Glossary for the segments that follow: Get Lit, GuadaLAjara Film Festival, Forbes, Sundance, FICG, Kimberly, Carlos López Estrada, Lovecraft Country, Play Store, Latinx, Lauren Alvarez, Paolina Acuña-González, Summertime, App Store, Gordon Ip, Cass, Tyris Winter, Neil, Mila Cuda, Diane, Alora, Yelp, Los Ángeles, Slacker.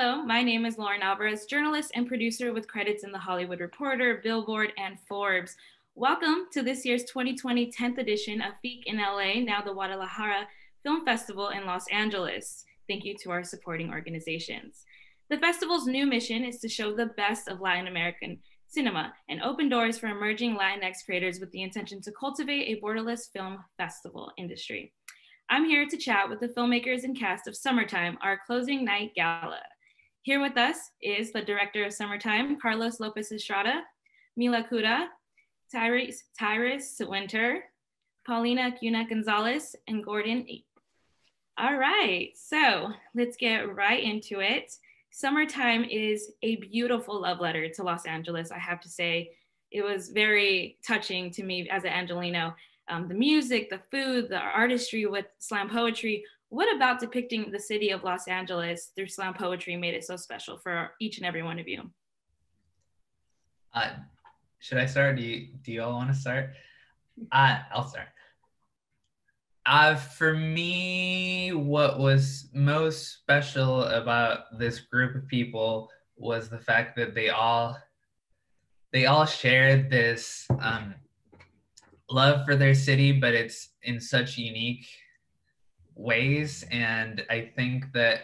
Hello, my name is Lauren Alvarez, journalist and producer with credits in The Hollywood Reporter, Billboard, and Forbes. Welcome to this year's 2020 10th edition of FICG in LA, now the GuadaLAjara Film Festival in Los Angeles. Thank you to our supporting organizations. The festival's new mission is to show the best of Latin American cinema and open doors for emerging Latinx creators with the intention to cultivate a borderless film festival industry. I'm here to chat with the filmmakers and cast of Summertime, our closing night gala. Here with us is the director of Summertime, Carlos López Estrada, Mila Cuda, Tyris Winter, Paolina Acuña-González, and Gordon Ip. All right, so let's get right into it. Summertime is a beautiful love letter to Los Angeles, I have to say. It was very touching to me as an Angelino. The music, the food, the artistry with slam poetry. What about depicting the city of Los Angeles through slam poetry made it so special for each and every one of you? Should I start? Do you all want to start? I'll start. For me, what was most special about this group of people was the fact that they all shared this love for their city, but it's in such unique ways. And I think that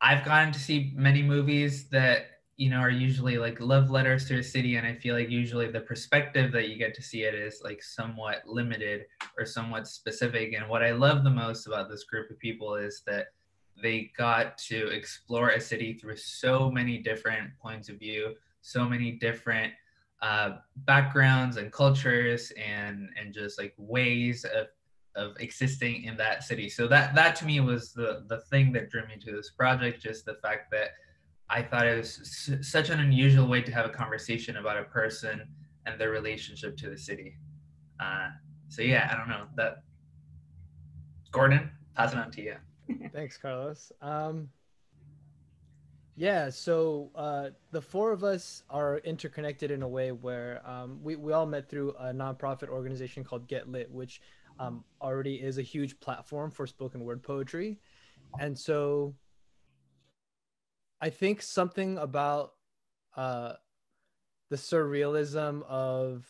I've gotten to see many movies that, you know, are usually like love letters to a city. And I feel like usually the perspective that you get to see it is like somewhat limited or somewhat specific. And what I love the most about this group of people is that they got to explore a city through so many different points of view, so many different backgrounds and cultures and just like ways of existing in that city. So that to me was the thing that drew me to this project, just the fact that I thought it was such an unusual way to have a conversation about a person and their relationship to the city. So yeah, I don't know. Gordon, pass it on to you. Thanks, Carlos. Yeah, so the four of us are interconnected in a way where we all met through a nonprofit organization called Get Lit, which already is a huge platform for spoken word poetry. And so I think something about the surrealism of,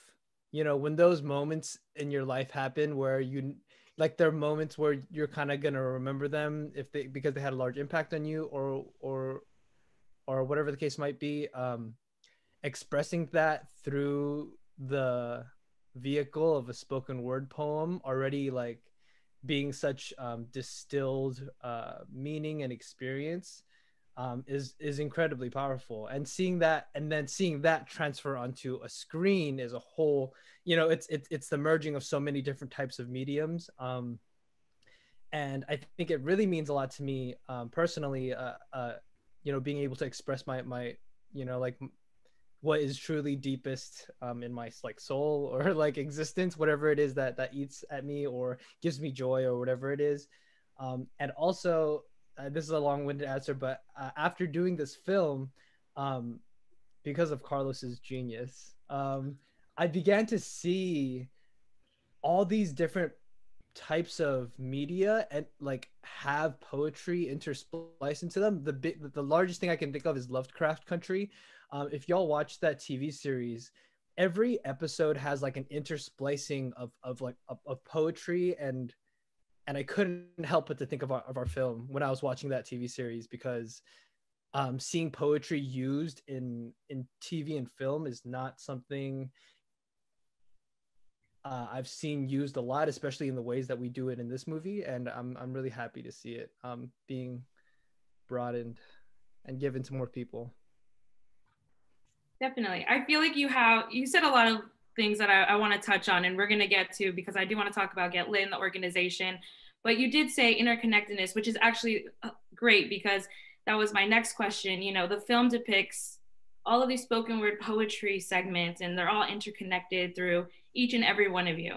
you know, when those moments in your life happen where you, like, there are moments where you're kind of going to remember them because they had a large impact on you or whatever the case might be, expressing that through the vehicle of a spoken word poem already like being such distilled meaning and experience is incredibly powerful. And seeing that transfer onto a screen is a whole, you know, it's the merging of so many different types of mediums. And I think it really means a lot to me personally, you know, being able to express my, you know, like what is truly deepest in my like soul or like existence, whatever it is that eats at me or gives me joy or whatever it is. And also, this is a long-winded answer, but after doing this film, because of Carlos's genius, I began to see all these different types of media and like have poetry interspliced into them. The largest thing I can think of is Lovecraft Country. If y'all watch that TV series, every episode has like an intersplicing of poetry and I couldn't help but to think of our film when I was watching that TV series, because seeing poetry used in TV and film is not something I've seen used a lot, especially in the ways that we do it in this movie, and I'm really happy to see it being broadened and given to more people. Definitely. I feel like you said a lot of things that I want to touch on, and we're going to get to, because I do want to talk about Get Lit, the organization, but you did say interconnectedness, which is actually great, because that was my next question. You know, the film depicts all of these spoken word poetry segments, and they're all interconnected through each and every one of you.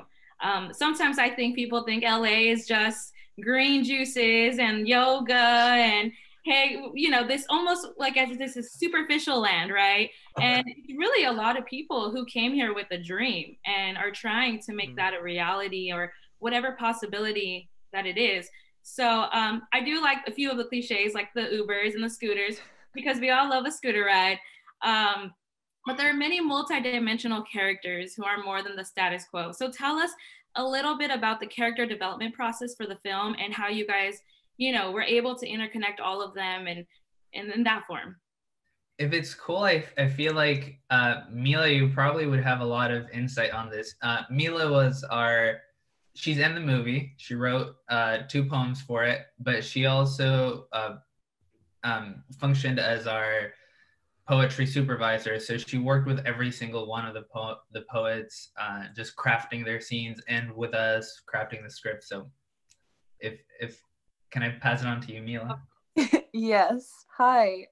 Sometimes I think people think LA is just green juices and yoga and, hey, you know, this almost like as if this is superficial land, right? And really a lot of people who came here with a dream and are trying to make that a reality or whatever possibility that it is. So I do like a few of the cliches, like the Ubers and the scooters, because we all love a scooter ride. But there are many multidimensional characters who are more than the status quo. So tell us a little bit about the character development process for the film and how you guys, you know, were able to interconnect all of them and in that form. If it's cool, I feel like Mila, you probably would have a lot of insight on this. Mila was our, she's in the movie. She wrote 2 poems for it, but she also functioned as our poetry supervisor. So she worked with every single one of the poets, just crafting their scenes and with us crafting the script. So if can I pass it on to you, Mila? Yes, hi.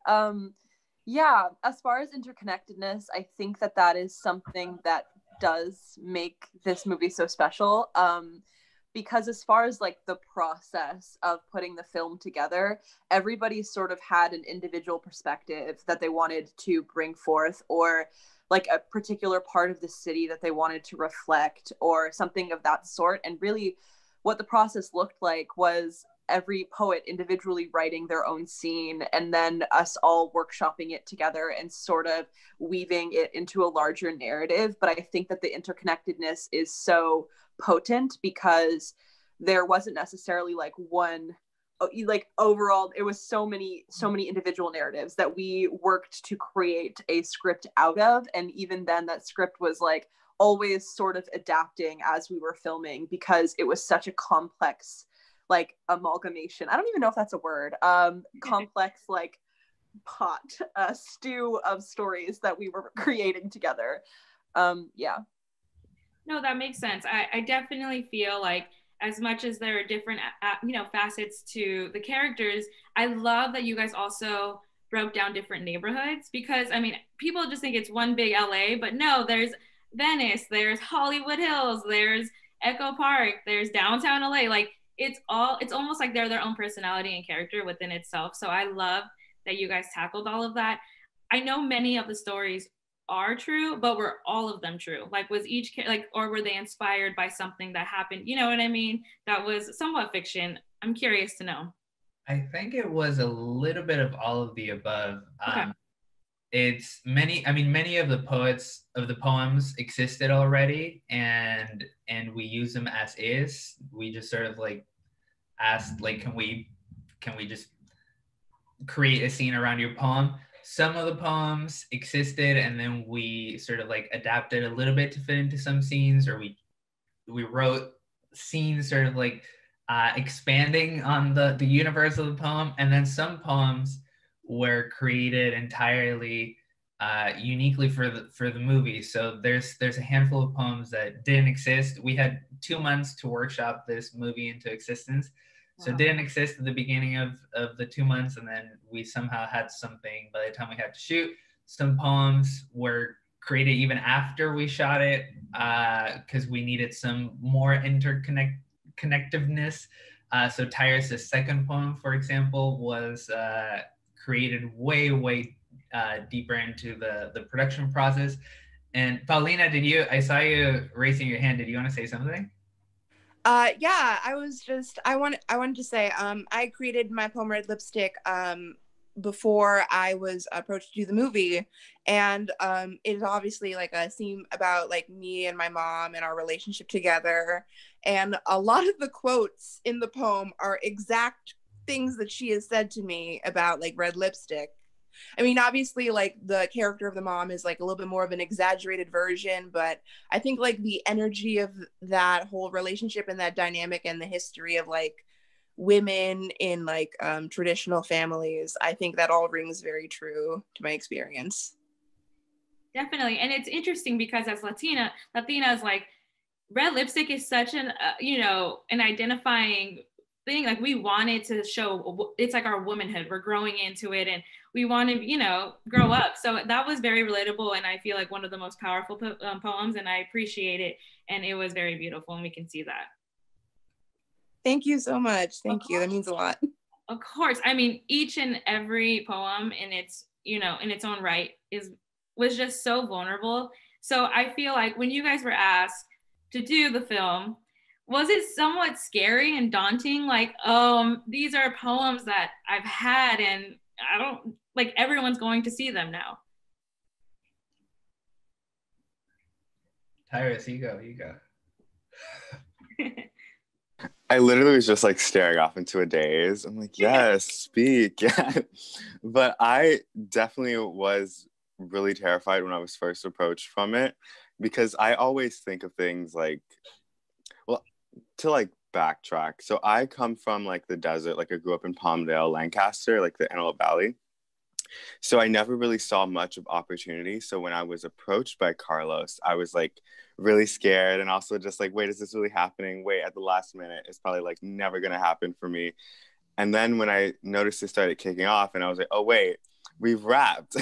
Yeah, as far as interconnectedness, I think that that is something that does make this movie so special, because as far as like the process of putting the film together, everybody sort of had an individual perspective that they wanted to bring forth, or like a particular part of the city that they wanted to reflect or something of that sort. And really what the process looked like was every poet individually writing their own scene, and then us all workshopping it together and sort of weaving it into a larger narrative. But I think that the interconnectedness is so potent because there wasn't necessarily like one, like overall, it was so many individual narratives that we worked to create a script out of. And even then that script was like always sort of adapting as we were filming, because it was such a complex like amalgamation. I don't even know if that's a word. Complex like pot, stew of stories that we were creating together. Yeah. No, that makes sense. I definitely feel like as much as there are different, you know, facets to the characters, I love that you guys also broke down different neighborhoods, because I mean, people just think it's one big LA, but no, there's Venice, there's Hollywood Hills, there's Echo Park, there's downtown LA. Like, it's almost like they're their own personality and character within itself. So I love that you guys tackled all of that. I know many of the stories are true, but were all of them true? Like, was each, like, or were they inspired by something that happened? You know what I mean? That was somewhat fiction. I'm curious to know. I think it was a little bit of all of the above. Okay. It's many of the poets of the poems existed already, and we use them as is. We just sort of like asked, like, can we just create a scene around your poem? Some of the poems existed, and then we sort of like adapted a little bit to fit into some scenes, or we wrote scenes sort of like expanding on the universe of the poem. And then some poems were created entirely uniquely for the movie. So there's a handful of poems that didn't exist. We had 2 months to workshop this movie into existence. Wow. So it didn't exist at the beginning of the 2 months, and then we somehow had something by the time we had to shoot. Some poems were created even after we shot it, because we needed some more interconnectiveness. So Tyris' second poem, for example, was created way deeper into the production process. And Paolina, I saw you raising your hand. Did you want to say something? Yeah, I wanted to say, I created my poem Red Lipstick before I was approached to do the movie. And it is obviously like a theme about like me and my mom and our relationship together. And a lot of the quotes in the poem are exact things that she has said to me about like red lipstick. I mean, obviously like the character of the mom is like a little bit more of an exaggerated version, but I think like the energy of that whole relationship and that dynamic and the history of like women in like traditional families, I think that all rings very true to my experience. Definitely. And it's interesting because as Latinas, like red lipstick is such an, you know, an identifying thing. Like, we wanted to show, it's like our womanhood, we're growing into it, and we want to, you know, grow up. So that was very relatable, and I feel like one of the most powerful poems, and I appreciate it, and it was very beautiful, and we can see that. Thank you so much. Thank you. That means a lot. Of course. I mean, each and every poem in its, you know, in its own right was just so vulnerable. So I feel like when you guys were asked to do the film, was it somewhat scary and daunting? Like, these are poems that I've had and I don't, like, everyone's going to see them now. Tyris, you go, you go. I literally was just like staring off into a daze. I'm like, yes, speak, yeah. But I definitely was really terrified when I was first approached from it, because I always think of things like, well, to like backtrack. So I come from like the desert, like I grew up in Palmdale, Lancaster, like the Antelope Valley. So I never really saw much of opportunity. So when I was approached by Carlos, I was like really scared and also just like, wait, is this really happening? Wait, at the last minute, it's probably like never gonna happen for me. And then when I noticed it started kicking off and I was like, oh wait, we've wrapped.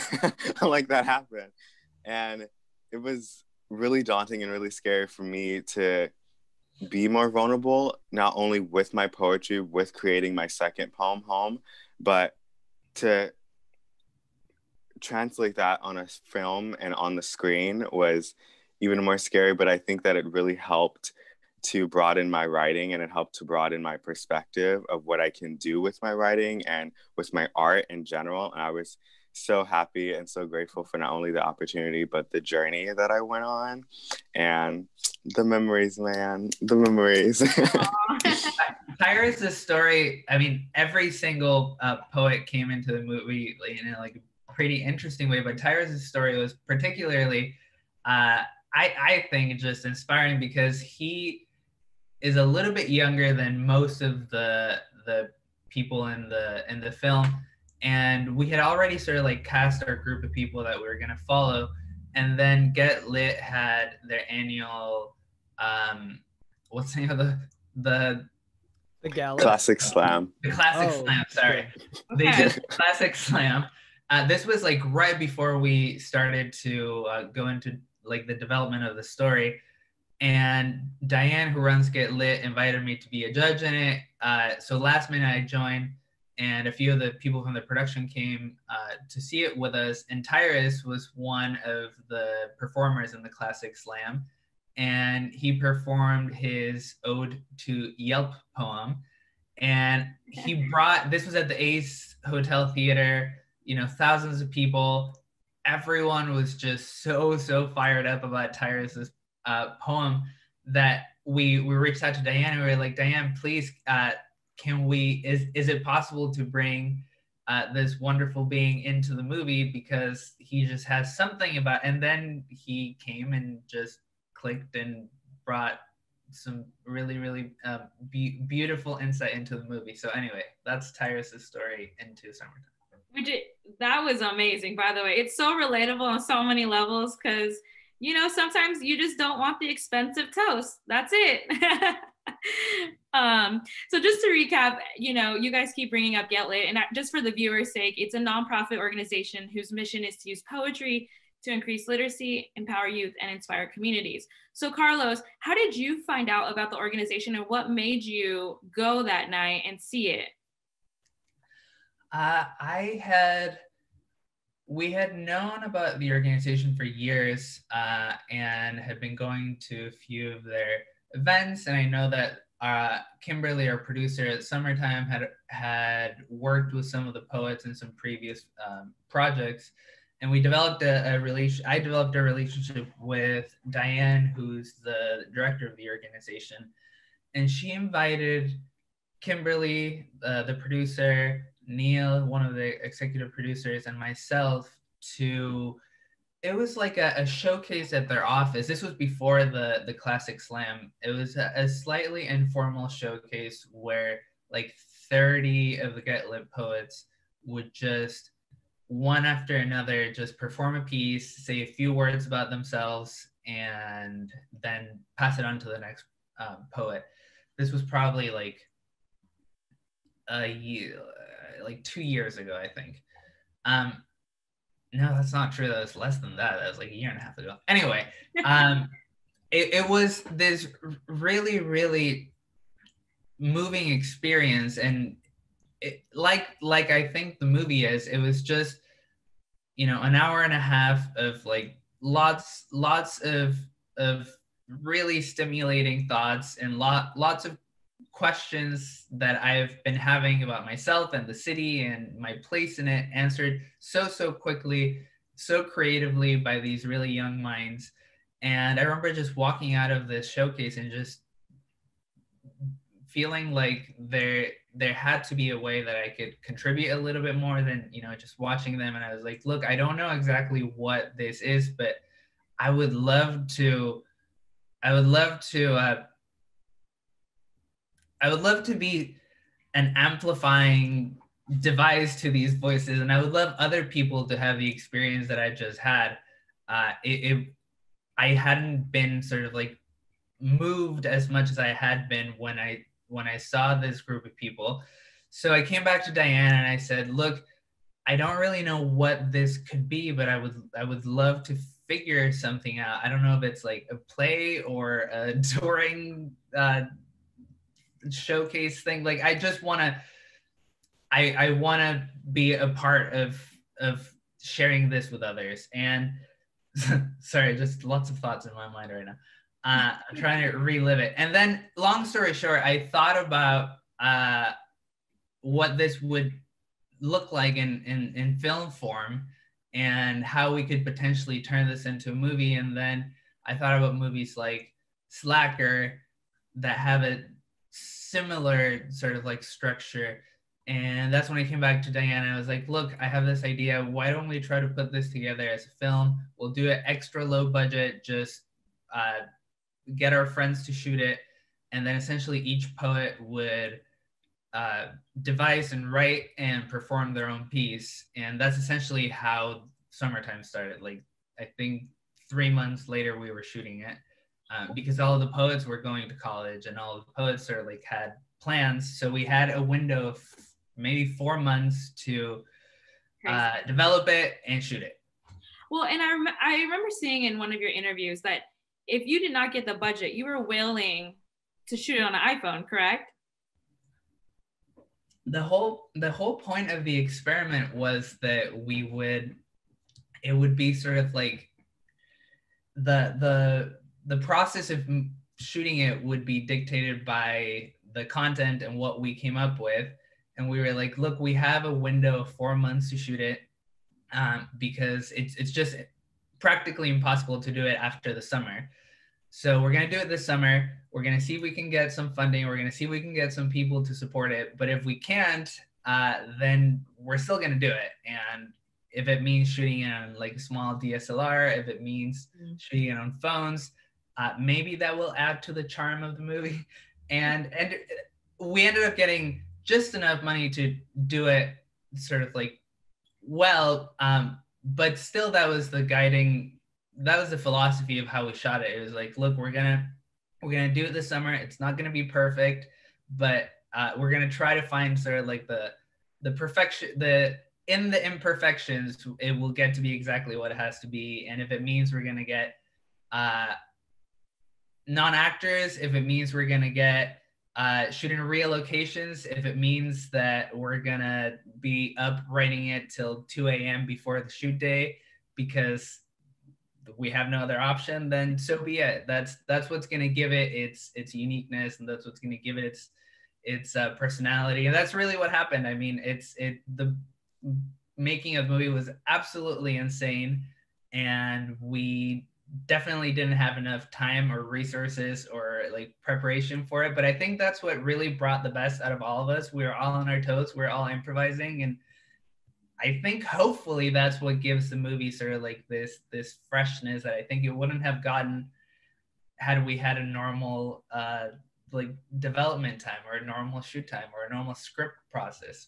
Like that happened. And it was really daunting and really scary for me to be more vulnerable, not only with my poetry, with creating my second poem, Home, but to translate that on a film and on the screen was even more scary. But I think that it really helped to broaden my writing, and it helped to broaden my perspective of what I can do with my writing and with my art in general. And I was so happy and so grateful for not only the opportunity, but the journey that I went on and the memories, man, the memories. Tyris' story, I mean, every single poet came into the movie in like a pretty interesting way, but Tyris' story was particularly, I think, just inspiring because he is a little bit younger than most of the people in the film. And we had already sort of like cast our group of people that we were gonna follow. And then Get Lit had their annual, what's the name of the gala? Classic Slam. The Classic Slam, sorry. They did Classic Slam. This was like right before we started to go into like the development of the story. And Diane, who runs Get Lit, invited me to be a judge in it. So last minute I joined, and a few of the people from the production came to see it with us. And Tyris was one of the performers in the Classic Slam. And he performed his Ode to Yelp poem. And he brought, this was at the Ace Hotel Theater, you know, thousands of people. Everyone was just so fired up about Tyris' poem that we reached out to Diane and we were like, Diane, please, can we, is it possible to bring this wonderful being into the movie, because he just has something about, and then he came and just clicked and brought some really beautiful insight into the movie. So anyway, that's Tyris' story into Summertime. That was amazing, by the way. It's so relatable on so many levels because, you know, sometimes you just don't want the expensive toast. That's it. So just to recap, you know, you guys keep bringing up Get Lit, and just for the viewers' sake, it's a nonprofit organization whose mission is to use poetry to increase literacy, empower youth, and inspire communities. So Carlos, how did you find out about the organization, and what made you go that night and see it? We had known about the organization for years and had been going to a few of their events, and I know that Kimberly, our producer at Summertime, had worked with some of the poets in some previous projects, and we developed I developed a relationship with Diane, who's the director of the organization, and she invited Kimberly, the producer, Neil, one of the executive producers, and myself to, it was like a showcase at their office. This was before the Classic Slam. It was a slightly informal showcase where like 30 of the Get Lit poets would just, one after another, just perform a piece, say a few words about themselves, and then pass it on to the next poet. This was probably like a year, like 2 years ago, I think. No, that's not true. That was less than that. That was like a year and a half ago. Anyway, it was this really moving experience. And it, like I think the movie is, it was just, you know, an hour and a half of like lots of really stimulating thoughts and lots of questions that I've been having about myself and the city and my place in it answered so quickly, so creatively by these really young minds. And I remember just walking out of this showcase and just feeling like there had to be a way that I could contribute a little bit more than, you know, just watching them. And I was like, look, I don't know exactly what this is, but I would love to be an amplifying device to these voices. And I would love other people to have the experience that I just had. I hadn't been sort of like moved as much as I had been when I saw this group of people. So I came back to Diane and I said, look, I don't really know what this could be, but I would love to figure something out. I don't know if it's like a play or a touring showcase thing. Like, I just wanna, I wanna be a part of sharing this with others. And sorry, just lots of thoughts in my mind right now. I'm trying to relive it. And then, long story short, I thought about what this would look like in film form and how we could potentially turn this into a movie. And then I thought about movies like Slacker that have a similar sort of like structure. And that's when I came back to Diane and I was like, look, I have this idea. Why don't we try to put this together as a film? We'll do it extra low budget, just get our friends to shoot it. And then essentially each poet would devise and write and perform their own piece. And that's essentially how Summertime started. Like, I think 3 months later we were shooting it because all of the poets were going to college and all of the poets sort of like had plans. So we had a window of maybe 4 months to develop it and shoot it. Well, and I remember seeing in one of your interviews that if you did not get the budget, you were willing to shoot it on an iPhone, correct? The whole point of the experiment was that it would be sort of like the process of shooting it would be dictated by the content and what we came up with. And we were like, look, we have a window of 4 months to shoot it. Because it's just practically impossible to do it after the summer. So we're going to do it this summer. We're going to see if we can get some funding. We're going to see if we can get some people to support it. But if we can't, then we're still going to do it. And if it means shooting it on like a small DSLR, if it means shooting it on phones, maybe that will add to the charm of the movie. And we ended up getting just enough money to do it sort of like well, but still that was the philosophy of how we shot it. It was like, look, we're gonna do it this summer. It's not gonna be perfect, but we're gonna try to find sort of like the perfection, in the imperfections, it will get to be exactly what it has to be. And if it means we're gonna get non-actors, if it means we're gonna get shooting real locations, if it means that we're gonna be up writing it till 2 a.m. before the shoot day because we have no other option, then so be it. That's what's gonna give it its uniqueness, and that's what's gonna give it its personality. And that's really what happened. I mean, the making of the movie was absolutely insane, and we definitely didn't have enough time or resources or like preparation for it. But I think that's what really brought the best out of all of us. We were all on our toes. We were all improvising. And I think hopefully that's what gives the movie sort of like this freshness that I think it wouldn't have gotten had we had a normal like development time or a normal shoot time or a normal script process.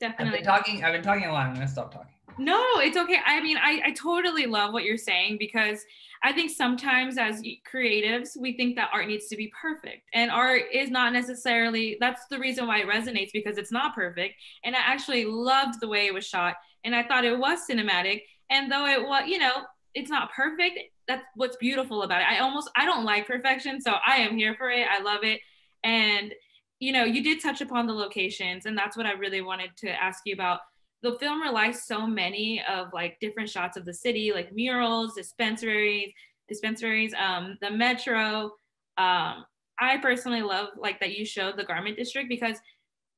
Definitely. I've been talking a lot. I'm gonna stop talking. No, it's okay. I mean, I totally love what you're saying, because I think sometimes as creatives, we think that art needs to be perfect, and art is not necessarily, that's the reason why it resonates, because it's not perfect. And I actually loved the way it was shot, and I thought it was cinematic, and though it was, you know, it's not perfect, that's what's beautiful about it. I don't like perfection, so I am here for it. I love it. And you know, you did touch upon the locations, and that's what I really wanted to ask you about. The film relies so many of like different shots of the city, like murals, dispensaries, dispensaries, the Metro. I personally love like that you showed the garment district, because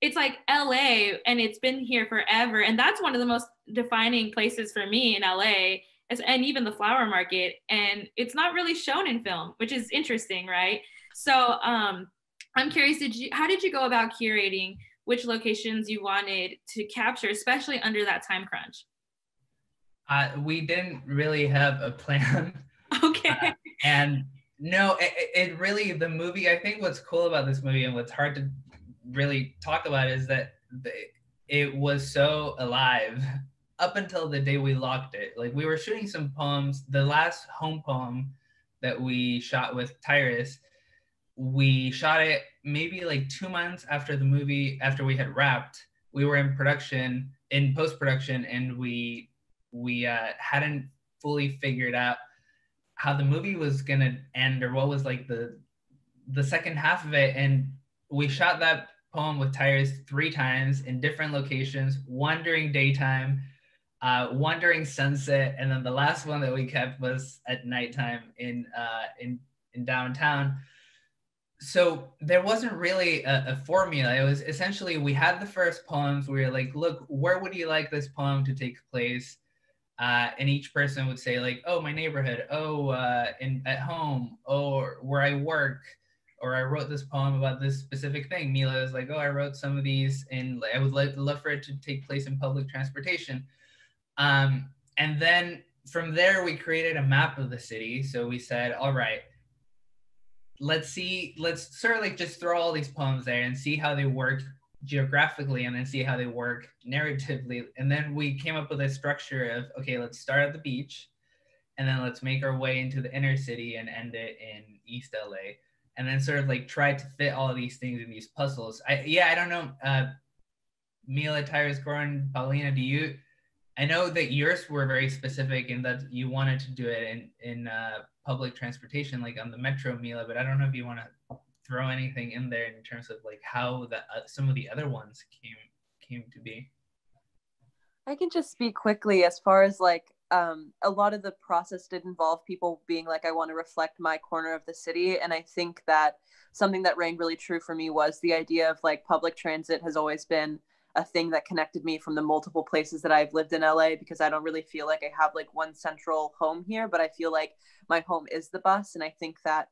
it's like LA and it's been here forever. And that's one of the most defining places for me in LA, and even the flower market. And it's not really shown in film, which is interesting, right? So I'm curious, how did you go about curating which locations you wanted to capture, especially under that time crunch? We didn't really have a plan. Okay. And no, it really, the movie, I think what's cool about this movie and what's hard to really talk about is that it was so alive up until the day we locked it. Like, we were shooting some poems. The last home poem that we shot with Tyris, we shot it maybe like 2 months after the movie, after we had wrapped. We were in production, in post-production, and we hadn't fully figured out how the movie was gonna end, or what was like the second half of it. And we shot that poem with Tyris 3 times in different locations, one during daytime, one during sunset, and then the last one that we kept was at nighttime in downtown. So there wasn't really a formula. It was essentially, we had the first poems. We were like, look, where would you like this poem to take place? And each person would say like, oh, my neighborhood, oh, at home, or where I work, or I wrote this poem about this specific thing. Mila was like, oh, I wrote some of these, and I would love for it to take place in public transportation. And then from there, we created a map of the city. So we said, all right, let's sort of like just throw all these poems there and see how they work geographically, and then see how they work narratively. And then we came up with a structure of, okay, let's start at the beach, and then let's make our way into the inner city and end it in East LA. And then sort of like try to fit all of these things in these puzzles. I don't know, Mila, Tyris, Gordon, Paolina, I know that yours were very specific in that you wanted to do it in public transportation, like on the Metro, Mila, but I don't know if you want to throw anything in there in terms of like how some of the other ones came to be. I can just speak quickly as far as like, a lot of the process did involve people being like, I want to reflect my corner of the city. And I think that something that rang really true for me was the idea of like public transit has always been a thing that connected me from the multiple places that I've lived in LA, because I don't really feel like I have like one central home here, but I feel like my home is the bus. And I think that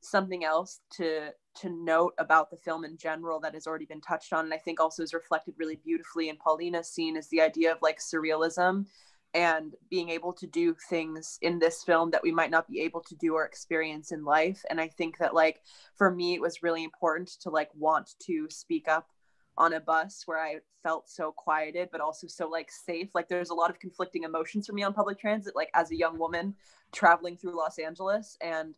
something else to note about the film in general that has already been touched on, and I think also is reflected really beautifully in Paulina's scene, is the idea of like surrealism and being able to do things in this film that we might not be able to do or experience in life. And I think that like, for me, it was really important to like want to speak up on a bus where I felt so quieted, but also so like safe. Like, there's a lot of conflicting emotions for me on public transit, like as a young woman traveling through Los Angeles. And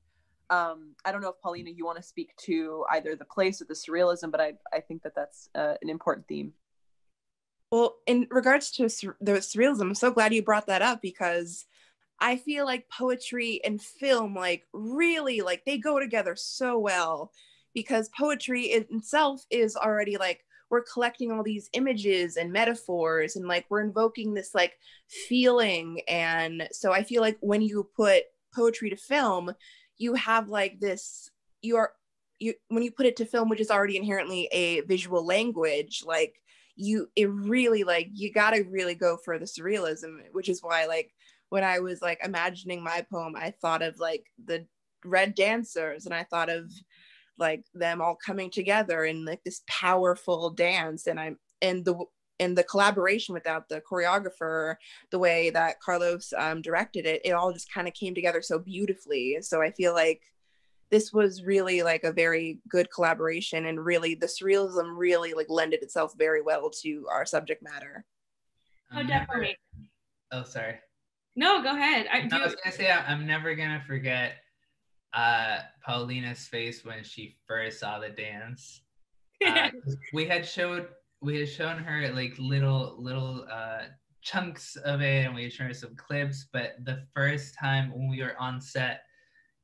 I don't know if Paolina, you want to speak to either the place or the surrealism, but I think that that's an important theme. Well, in regards to the surrealism, I'm so glad you brought that up, because I feel like poetry and film, like really, like they go together so well, because poetry itself is already like, we're collecting all these images and metaphors, and like we're invoking this like feeling. And so I feel like when you put poetry to film, you have like this, when you put it to film, which is already inherently a visual language, like it really, like you gotta really go for the surrealism, which is why like when I was like imagining my poem, I thought of like the red dancers, and I thought of like them all coming together in like this powerful dance, and the collaboration without the choreographer, the way that Carlos directed it, it all just kind of came together so beautifully. So I feel like this was really like a very good collaboration, and really the surrealism really like lended itself very well to our subject matter. Oh, definitely. Oh, sorry. No, go ahead. I was gonna say, I'm never gonna forget Paulina's face when she first saw the dance. We had shown her like little chunks of it, and we had shown her some clips, but the first time when we were on set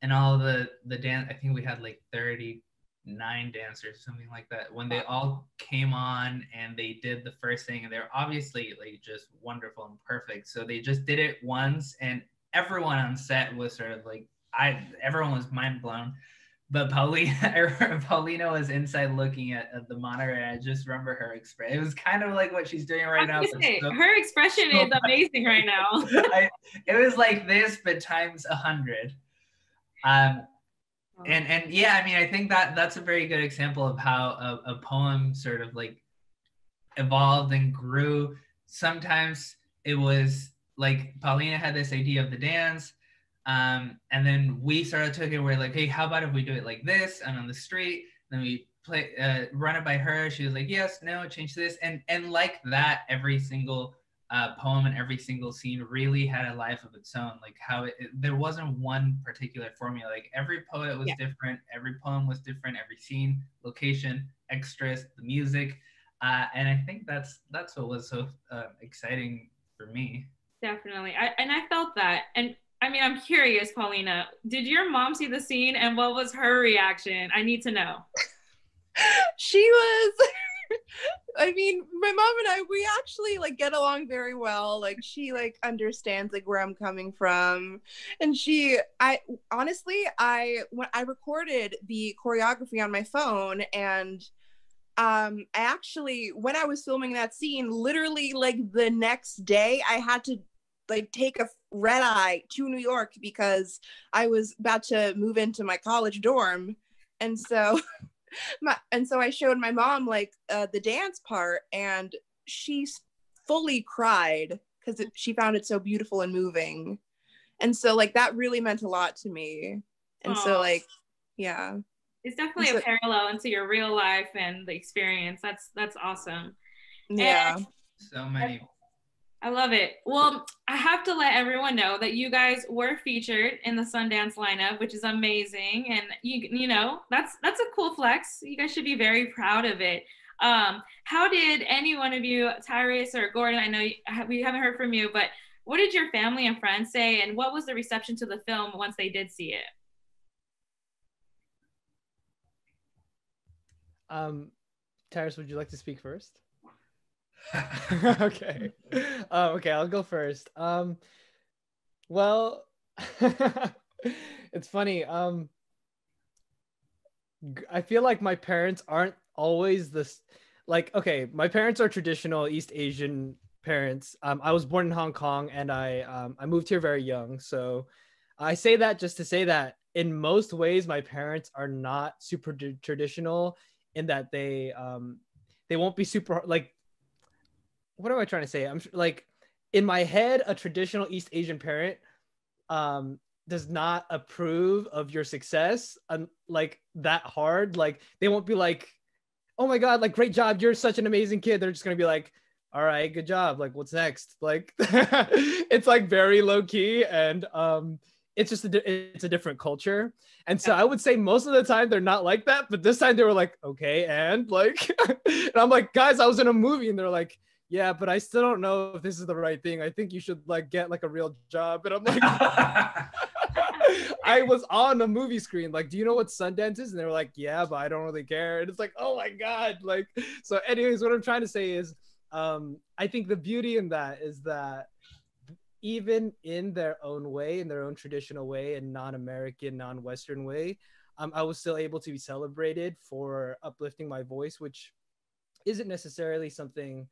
and all the dance, I think we had like 39 dancers, something like that, when they all came on and they did the first thing, and they're obviously like just wonderful and perfect. So they just did it once, and everyone on set was sort of like everyone was mind blown. But Paolina was inside looking at the monitor, and I just remember her expression. It was kind of like what she's doing right now. Her expression is amazing right now. It was like this, but times 100. And yeah, I mean, I think that that's a very good example of how a poem sort of like evolved and grew. Sometimes it was like Paolina had this idea of the dance. And then we sort of took it where like, hey, how about if we do it like this and on the street? Then we play, run it by her. She was like, yes, no, change this. And like that, every single poem and every single scene really had a life of its own. Like how it, there wasn't one particular formula. Like every poet was different. Every poem was different. Every scene, location, extras, the music. And I think that's what was so exciting for me. Definitely. I felt that. And I mean, I'm curious, Paolina, did your mom see the scene and what was her reaction? I need to know. She was, I mean, my mom and I, we actually like get along very well. Like she like understands like where I'm coming from. And she, honestly, when I recorded the choreography on my phone, and I actually, when I was filming that scene, literally like the next day, I had to like take a red eye to New York because I was about to move into my college dorm. And so I showed my mom like the dance part, and she fully cried because she found it so beautiful and moving. And so like that really meant a lot to me. And so like, yeah. It's definitely a parallel into your real life and the experience. That's awesome. Yeah. And so many. I love it. Well, I have to let everyone know that you guys were featured in the Sundance lineup, which is amazing. And you know, that's a cool flex. You guys should be very proud of it. How did any one of you, Tyris or Gordon, I know we haven't heard from you, but what did your family and friends say? And what was the reception to the film once they did see it? Tyris, would you like to speak first? Okay. Okay, I'll go first. Well, it's funny. I feel like my parents aren't always this, like, okay, my parents are traditional East Asian parents. I was born in Hong Kong, and I moved here very young. So I say that just to say that in most ways, my parents are not super traditional in that they won't be super, like, what am I trying to say? I'm like, in my head, a traditional East Asian parent does not approve of your success like that hard. Like they won't be like, oh my God, like great job, you're such an amazing kid. They're just gonna be like, all right, good job. Like what's next? Like it's like very low key, and it's just, it's a different culture. And so I would say most of the time they're not like that, but this time they were like, okay, and like, and I'm like, guys, I was in a movie, and they're like, yeah, but I still don't know if this is the right thing. I think you should like get like a real job. And I'm like, I was on a movie screen. Like, do you know what Sundance is? And they were like, yeah, but I don't really care. And it's like, oh my God. Like, so anyways, what I'm trying to say is, I think the beauty in that is that even in their own way, in their own traditional way and non-American, non-Western way, I was still able to be celebrated for uplifting my voice, which isn't necessarily something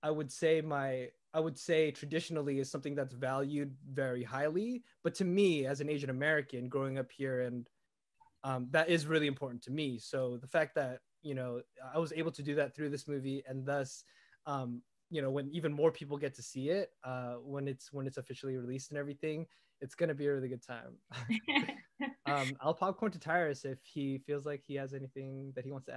I would say traditionally is something that's valued very highly. But to me, as an Asian American growing up here, and that is really important to me. So the fact that, you know, I was able to do that through this movie, and thus, you know, when even more people get to see it, when it's officially released and everything, it's gonna be a really good time. I'll popcorn to Tyris if he feels like he has anything that he wants to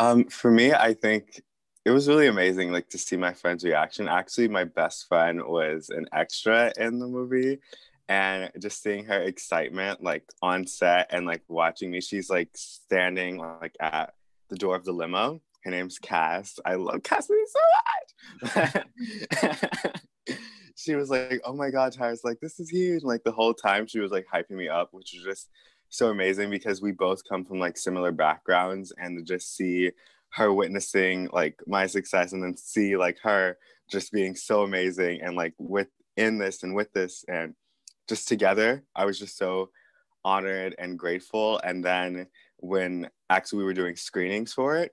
add. For me, I think it was really amazing, like, to see my friend's reaction. Actually, my best friend was an extra in the movie, and just seeing her excitement, like, on set and, like, watching me. She's, like, standing, like, at the door of the limo. Her name's Cass. I love Cass so much! She was like, oh my God, Tyris, like, this is huge. And, like, the whole time she was, like, hyping me up, which was just so amazing because we both come from, like, similar backgrounds, and to just see her witnessing like my success, and then see like her just being so amazing and like within this and with this, and just together. I was just so honored and grateful. And then when actually we were doing screenings for it,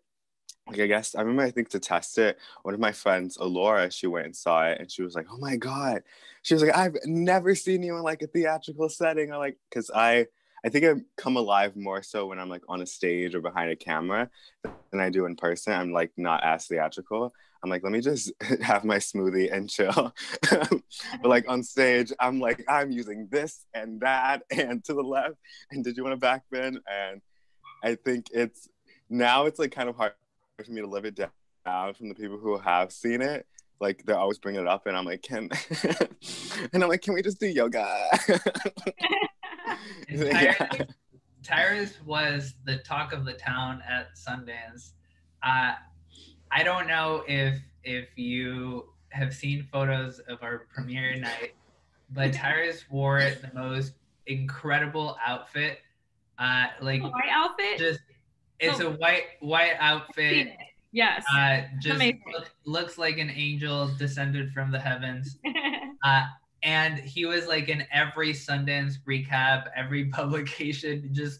like, I guess, I remember, I think to test it, one of my friends, Alora, she went and saw it and she was like, oh my God. She was like, I've never seen you in like a theatrical setting. I like, because I think I come alive more so when I'm like on a stage or behind a camera than I do in person. I'm like not as theatrical. I'm like, let me just have my smoothie and chill. But like on stage, I'm like, I'm using this and that and to the left. And did you want a back bin? And I think it's, now it's like kind of hard for me to live it down from the people who have seen it. Like they're always bringing it up and I'm like, can we just do yoga? Tyris was the talk of the town at Sundance. I don't know if you have seen photos of our premiere night, but Tyris wore the most incredible outfit. Like my outfit, a white outfit. Yes, just looks like an angel descended from the heavens. And he was like in every Sundance recap, every publication, just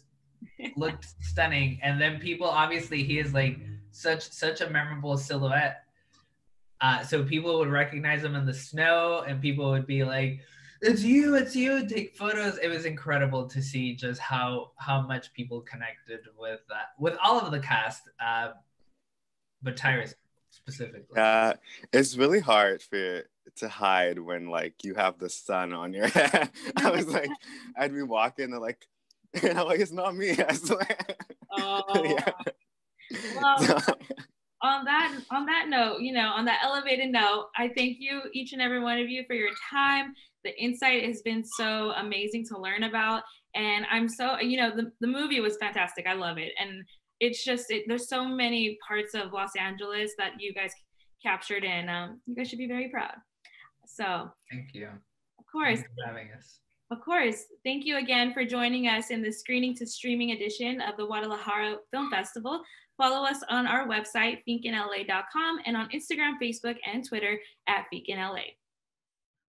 looked stunning. And then people, obviously he is like such a memorable silhouette. So people would recognize him in the snow and people would be like, it's you, take photos. It was incredible to see just how much people connected with all of the cast, but Tyris specifically. It's really hard to hide when like you have the sun on your head. I was like, I'd be walking and I'm like, it's not me, I swear. Oh yeah. Well, so, on that note, on that elevated note, I thank you, each and every one of you, for your time. The insight has been so amazing to learn about, and I'm so, the movie was fantastic. I love it, and it's just there's so many parts of Los Angeles that you guys captured, and you guys should be very proud. So thank you. Of course. Thanks for having us. Of course. Thank you again for joining us in the screening to streaming edition of the GuadaLAjara Film Festival. Follow us on our website, FICGLA.com, and on Instagram, Facebook, and Twitter at FICGLA.